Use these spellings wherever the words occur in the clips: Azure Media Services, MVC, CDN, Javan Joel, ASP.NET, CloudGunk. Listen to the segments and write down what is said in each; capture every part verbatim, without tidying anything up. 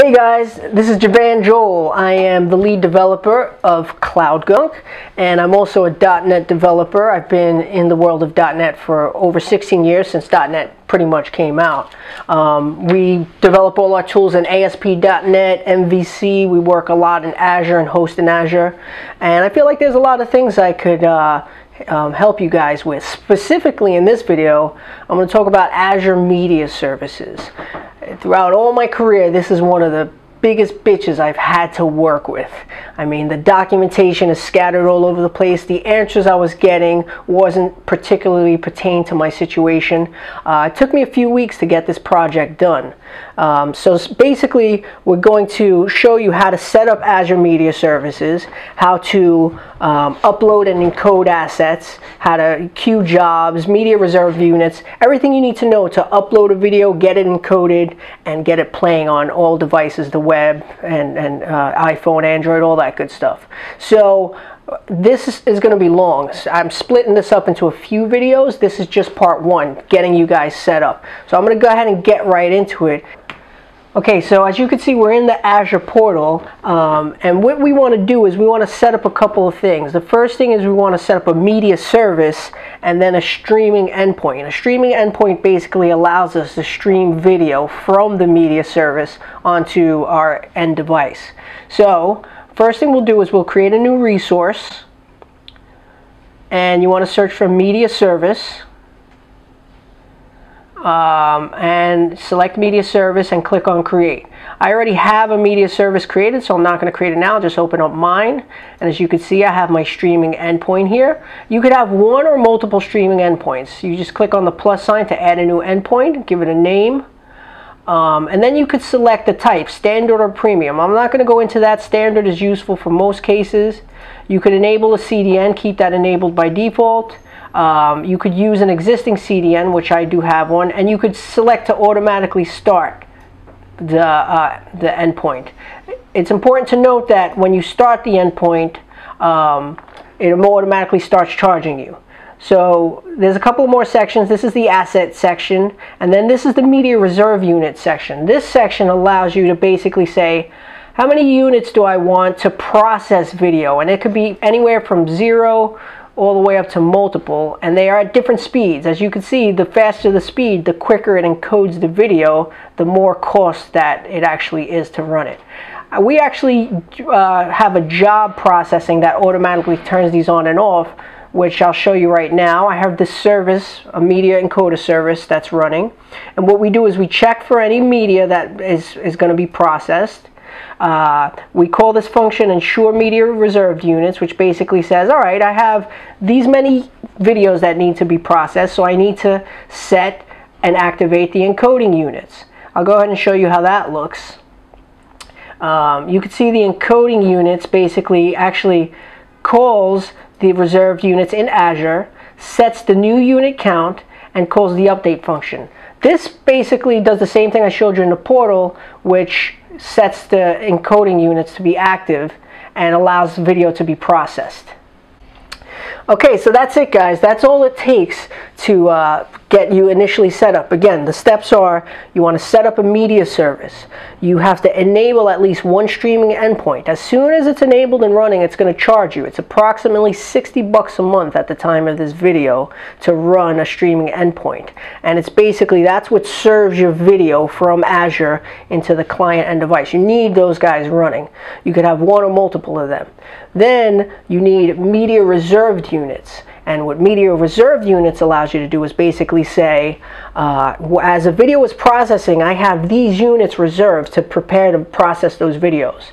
Hey guys, this is Javan Joel. I am the lead developer of CloudGunk, and I'm also a dot net developer. I've been in the world of dot net for over sixteen years, since dot net pretty much came out. Um, we develop all our tools in A S P dot net, M V C. We work a lot in Azure and host in Azure. And I feel like there's a lot of things I could uh, Um, help you guys with. Specifically in this video, I'm going to talk about Azure Media Services. Throughout all my career, this is one of the biggest bitches I've had to work with. I mean, the documentation is scattered all over the place. The answers I was getting wasn't particularly pertain to my situation. Uh, it took me a few weeks to get this project done. Um, so basically, we're going to show you how to set up Azure Media Services, how to um, upload and encode assets, how to queue jobs, media reserved units, everything you need to know to upload a video, get it encoded, and get it playing on all devices, the web and, and uh, iPhone, Android, all that good stuff. So this is, is going to be long. I'm splitting this up into a few videos. This is just part one, getting you guys set up. So I'm going to go ahead and get right into it. Okay, so as you can see, we're in the Azure portal, um, and what we want to do is we want to set up a couple of things. The first thing is we want to set up a media service and then a streaming endpoint. And a streaming endpoint basically allows us to stream video from the media service onto our end device. So first thing we'll do is we'll create a new resource, and you want to search for media service. Um, and select media service and click on create. I already have a media service created, so I'm not going to create it now. I'll just open up mine, and as you can see, I have my streaming endpoint here. You could have one or multiple streaming endpoints. You just click on the plus sign to add a new endpoint, give it a name, um, and then you could select the type, standard or premium. I'm not going to go into that. Standard is useful for most cases. You could enable a C D N, keep that enabled by default. Um, you could use an existing C D N, which I do have one, and you could select to automatically start the, uh, the endpoint. It's important to note that when you start the endpoint, um, it automatically starts charging you. So there's a couple more sections. This is the asset section, and then this is the media reserve unit section. This section allows you to basically say, how many units do I want to process video? And it could be anywhere from zero all the way up to multiple, and they are at different speeds. As you can see, the faster the speed, the quicker it encodes the video, the more cost that it actually is to run it. We actually uh, have a job processing that automatically turns these on and off, which I'll show you right now. I have this service, a media encoder service that's running, and what we do is we check for any media that is, is going to be processed. Uh, we call this function ensure media reserved units, which basically says, all right, I have these many videos that need to be processed, so I need to set and activate the encoding units. I'll go ahead and show you how that looks. Um, you can see the encoding units basically actually calls the reserved units in Azure, sets the new unit count, and calls the update function. This basically does the same thing I showed you in the portal, which sets the encoding units to be active and allows video to be processed. Okay, so that's it, guys. That's all it takes to uh, get you initially set up. Again, the steps are you want to set up a media service. You have to enable at least one streaming endpoint. As soon as it's enabled and running, it's going to charge you. It's approximately sixty bucks a month at the time of this video to run a streaming endpoint. And it's basically, that's what serves your video from Azure into the client end device. You need those guys running. You could have one or multiple of them. Then you need media reserved units. And what media reserved units allows you to do is basically say, uh, as a video is processing, I have these units reserved to prepare to process those videos.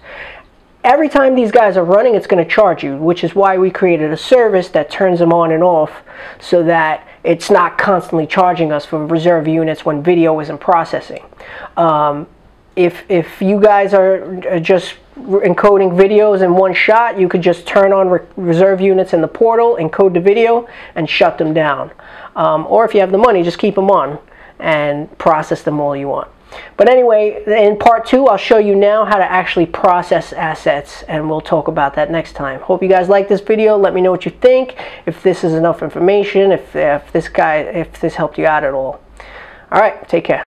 Every time these guys are running, it's going to charge you, which is why we created a service that turns them on and off so that it's not constantly charging us for reserved units when video isn't processing. Um, if, if you guys are just encoding videos in one shot, you could just turn on re reserve units in the portal, encode the video, and shut them down. Um, or if you have the money, just keep them on and process them all you want. But anyway, in part two, I'll show you now how to actually process assets, and we'll talk about that next time. Hope you guys like this video. Let me know what you think, if this is enough information, if, if this guy, if this helped you out at all. All right, take care.